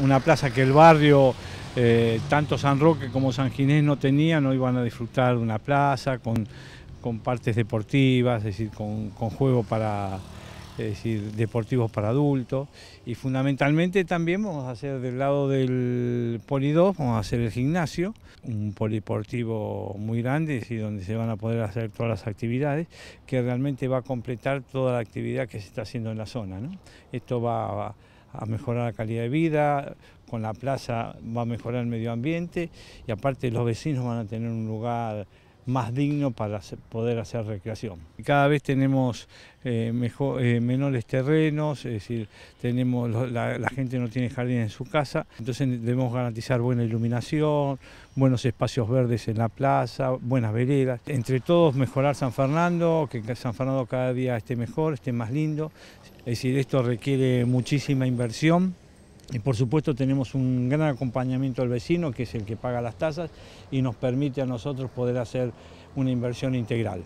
Una plaza que el barrio, tanto San Roque como San Ginés no tenían, no iban a disfrutar de una plaza con partes deportivas, es decir, con juegos para, es decir, deportivos para adultos. Y fundamentalmente también vamos a hacer del lado del Poli 2, vamos a hacer el gimnasio, un polideportivo muy grande, es decir, donde se van a poder hacer todas las actividades, que realmente va a completar toda la actividad que se está haciendo en la zona, ¿no? Esto va a mejorar la calidad de vida, con la plaza va a mejorar el medio ambiente y aparte los vecinos van a tener un lugar más digno para poder hacer recreación. Cada vez tenemos menores terrenos, es decir, tenemos la gente no tiene jardín en su casa, entonces debemos garantizar buena iluminación, buenos espacios verdes en la plaza, buenas veredas. Entre todos mejorar San Fernando, que San Fernando cada día esté mejor, esté más lindo. Es decir, esto requiere muchísima inversión. Y por supuesto tenemos un gran acompañamiento al vecino, que es el que paga las tasas y nos permite a nosotros poder hacer una inversión integral.